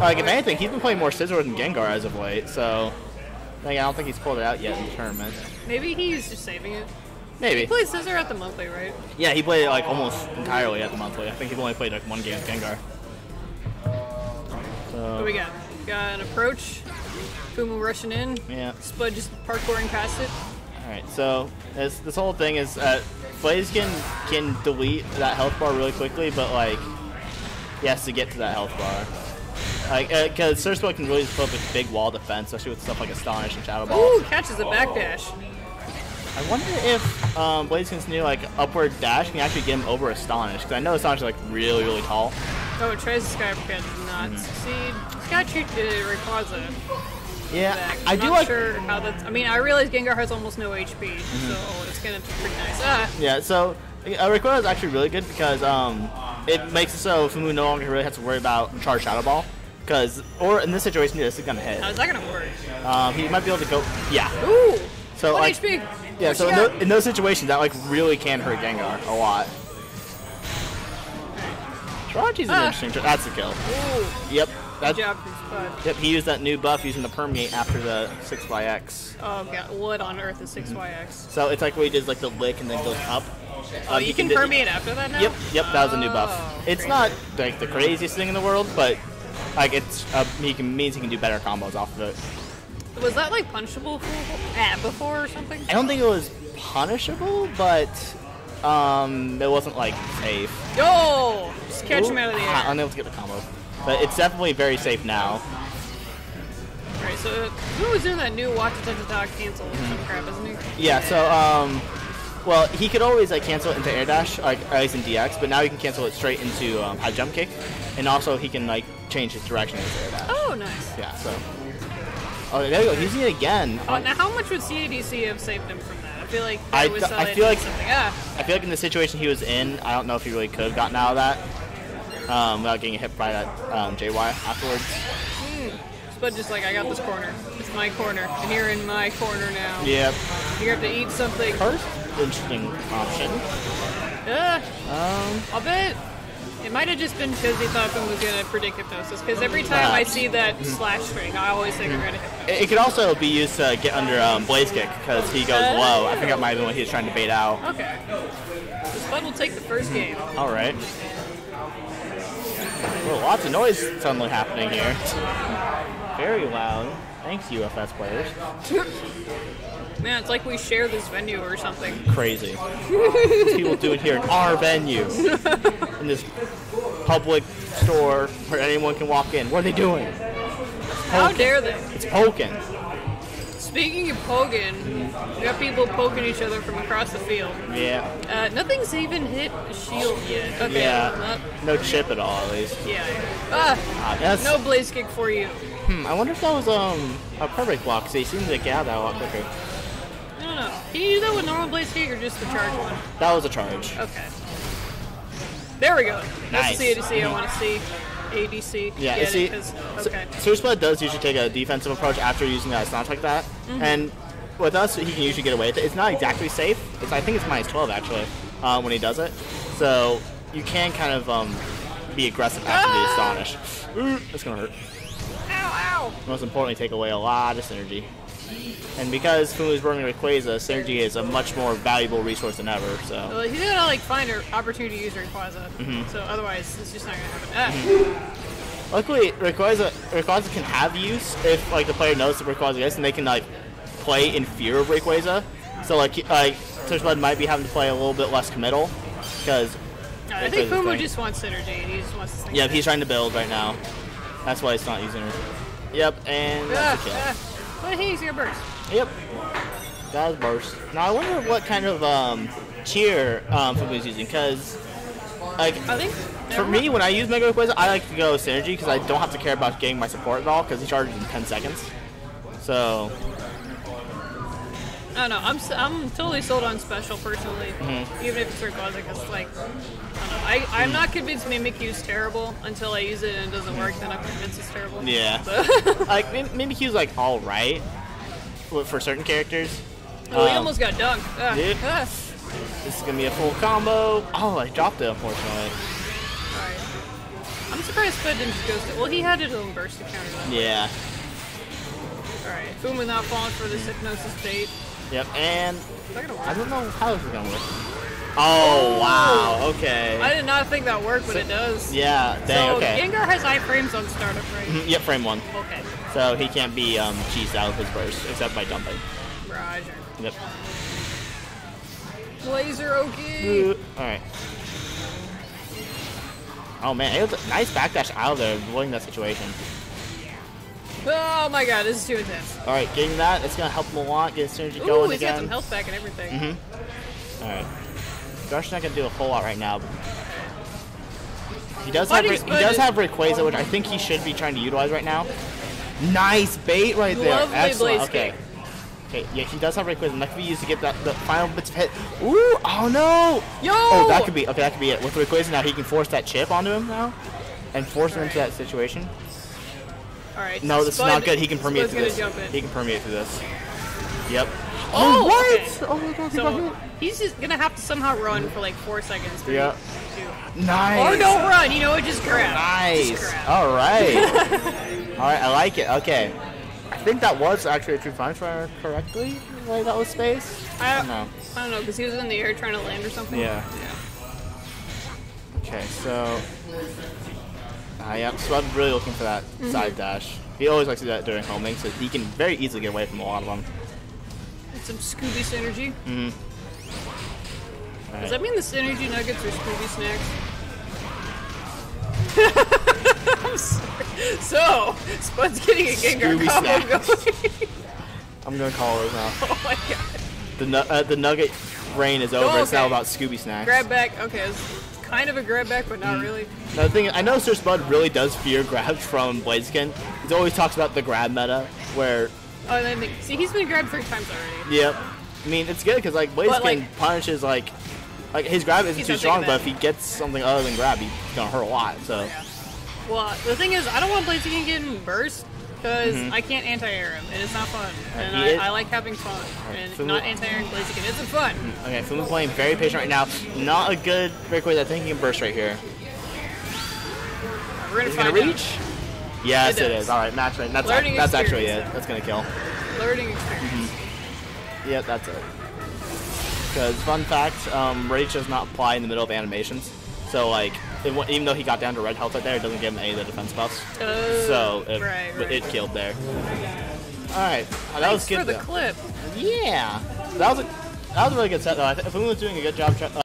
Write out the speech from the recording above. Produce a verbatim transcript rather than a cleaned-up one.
Like, if anything, he's been playing more Scizor than Gengar as of late, so... Like, I don't think he's pulled it out yet in the tournament. Maybe he's just saving it. Maybe. He played Scizor at the monthly, right? Yeah, he played, like, almost entirely at the monthly. I think he's only played, like, one game with Gengar. So... What do we got? We got an approach. Fumu rushing in. Yeah. Spud just parkouring past it. Alright, so this, this whole thing is, uh, Blaziken can, can delete that health bar really quickly, but, like, he has to get to that health bar. Like, uh, because SirSpudd can really just put up a big wall defense, especially with stuff like Astonish and Shadow Ball. Ooh, catches a backdash. I wonder if um, Blaziken's new, like, upward dash can actually get him over Astonish, because I know Astonish is, like, really, really tall. Oh, it tries to Sky Uppercut, does not mm-hmm. succeed. He's got you to Rikwaza. Yeah, I'm I do like. Sure how that's, I mean, I realize Gengar has almost no H P, mm-hmm. so it's gonna be pretty nice. Ah. Yeah, so uh, Rayquaza is actually really good because um, it makes it so Fumu no longer really has to worry about Charge Shadow Ball, because or in this situation, this is gonna hit. How's that gonna work? Um, he might be able to go. Yeah. Ooh. So like, H P. Yeah, what so in, the, in those situations, that like really can hurt Gengar a lot. Taraji's ah. an interesting. That's a kill. Ooh. Yep. That, job, yep, he used that new buff using the Permeate after the six Y X. Oh god, what on earth is six Y X? Mm-hmm. So it's like what he did, like the lick and then goes up. Oh, um, you can, can Permeate after that now? Yep, yep, that was a new buff. Oh, it's crazy. Not like the craziest thing in the world, but like it's uh, he can means he can do better combos off of it. Was that like punishable before or something? I don't think it was punishable, but um, it wasn't like safe. Yo, just catch Ooh, him out of the air. Unable to get the combo. But it's definitely very safe now. Alright, so who was doing that new Watch Dogs cancel or some crap, isn't he? Yeah, so, um, well, he could always, like, cancel it into air dash, like, at least in D X, but now he can cancel it straight into um, high jump kick, and also he can, like, change his direction into air dash. Oh, nice. Yeah, so. Oh, there you go, he's using it again. Oh, um, now how much would C A D C have saved him from that? I feel like I was I feel like something. Ah. I feel like in the situation he was in, I don't know if he really could have gotten out of that. Um, without getting hit by that um, J Y afterwards. Mm. But just like, I got this corner. It's my corner. And you're in my corner now. Yep. You have to eat something. First interesting option. Uh, um, I'll bet it might have just been because he thought Boom was going to predict hypnosis. Because every time uh, I see that mm-hmm. slash string, I always think mm-hmm. we're going to hypnosis. It, it could also be used to get under um, Blaze Kick because he goes uh, low. I think that might have been what he was trying to bait out. Okay. So Spud will take the first game. All right. Well, lots of noise suddenly happening here. Very loud. Thanks, U F S players. Man, it's like we share this venue or something. Crazy. People do it here in our venue. In this public store where anyone can walk in. What are they doing? How dare they? It's poking. Speaking of poking, mm-hmm. we got people poking each other from across the field. Yeah. Uh, nothing's even hit a shield yet. Okay. Yeah. No chip at all, at least. Yeah. Ah. ah that's... No Blaze Kick for you. Hmm. I wonder if that was um a perfect block. Cause he seems to get out that a lot quicker. I don't know. Can you do that with normal Blaze Kick or just the charge one? That was a charge. Okay. There we go. Nice. That's the C A D C I want to see. A D C. Yeah, you see, okay. SirSpudd does usually take a defensive approach after using a Astonish like that, mm-hmm. and with us, he can usually get away with it. It's not exactly safe. It's, I think it's minus twelve, actually, uh, when he does it. So you can kind of um, be aggressive after ah! the Astonish. That's going to hurt. Ow, ow! Most importantly, take away a lot of synergy. And because Fumu's burning Rayquaza, synergy is a much more valuable resource than ever. So well, he's gonna like find an opportunity to use Rayquaza. Mm-hmm. So otherwise, it's just not gonna happen. Ah. Mm-hmm. Luckily, Rayquaza, Rayquaza can have use if like the player knows that Rayquaza is, and they can like play in fear of Rayquaza. So like like SirSpudd might be having to play a little bit less committal because no, I think Fumu just wants synergy. And he just wants. This yeah, he's trying to build right now. That's why he's not using her. Yep, and that's ah, a kill. Ah. But he's gonna burst. Yep. That was burst. Now I wonder what kind of um, cheer um, Fumu is using, because like I think for me, when I use Mega Rayquaza, I like to go synergy because I don't have to care about getting my support at all because he charges in ten seconds. So I don't know. I'm I'm totally sold on special personally, mm-hmm. even if it's Rayquaza. Because like I don't know. I I'm mm-hmm. not convinced Mimikyu is terrible until I use it and it doesn't work. Then I'm convinced it's terrible. Yeah. So. Like Mimikyu's like all right for certain characters. Oh, um, he almost got dunked. Ah. Yep. Ah. This is gonna be a full combo. Oh, I dropped it unfortunately. All right. I'm surprised Spud didn't just ghost it. Well, he had his own burst to counter that. Yeah. Alright, Fumu not falling for the Hypnosis bait. Yep, and I don't know how this is gonna work. Oh, wow, okay. I did not think that worked, but so, it does. Yeah, dang, so, okay. Gengar has iframes on startup, right? Mm-hmm, yep, frame one. Okay. So he can't be um, cheesed out of his burst, except by dumping. Roger. Yep. Laser Oki! Okay. Alright. Oh man, it was a nice backdash out of there, avoiding that situation. Oh my god, this is too intense. Alright, getting that, it's gonna help him a lot, get synergy Ooh, going he's again. Got some health back and everything. Mm-hmm. Alright. Garsh's not gonna do a whole lot right now. He does have, he does have Rayquaza, which I think he should be trying to utilize right now. Nice bait right there. Lovely. Excellent, okay. Kick. Okay, yeah, he does have Rayquaza, and that could be used to get that, the final bits of hit. Ooh, oh no! Yo! Oh, that could be, okay, that could be it. With Rayquaza now, he can force that chip onto him now, and force All him right. into that situation. Alright. No, this Spud, is not good. He can permeate through this. Jump in. He can permeate through this. Yep. Oh, oh what? Okay. Oh my god, he so, got hit. He's just gonna have to somehow run for like four seconds. Three, yeah. Two. Nice! Or don't run, you know what, just grab. Nice! Alright. Alright, I like it, okay. I think that was actually a true find fire correctly, like that was space. I don't know. I don't know, because he was in the air trying to land or something. Yeah. yeah. Okay, so... Ah, yeah, so I'm really looking for that mm-hmm. side dash. He always likes to do that during homing, so he can very easily get away from a lot of them. That's some Scooby synergy. Mm-hmm. Right. Does that mean the synergy nuggets are Scooby snacks? So, Spud's getting a Gengar combo going. I'm gonna call it now. Oh my god. The, nu uh, the nugget reign is over. Oh, okay. It's now about Scooby Snacks. Grab back. Okay, it's kind of a grab back, but not mm. really. Now, the thing is, I know SirSpudd really does fear grabs from Blaziken. He always talks about the grab meta, where... Oh, and I think... See, he's been grabbed three times already. Yep. I mean, it's good, because, like, Blaziken like, punishes, like... Like, his grab isn't too strong, but if he gets something other than grab, he's gonna hurt a lot, so... Yeah. Well, the thing is, I don't want Blaziken getting burst because mm-hmm. I can't anti-air him, and it's not fun. Right, and I, I like having fun, right, and Fumu. Not anti-airing Blaziken isn't fun. Okay, Fumu playing very patient right now. Not a good Rayquaza. I think he can burst right here. We're gonna is find it gonna reach? Out. Yes, it, it is. All right, match right. That's a, that's actually it. Though. That's gonna kill. Learning experience. Mm-hmm. Yep, that's it. Because fun fact, um, Rage does not apply in the middle of animations. So like, it, even though he got down to red health right there, it doesn't give him any of the defense buffs. Oh, so it, right, right. it killed there. All right, oh, that was good. Thanks for the clip. Yeah, that was a that was a really good set though. I think Fumu was doing a good job.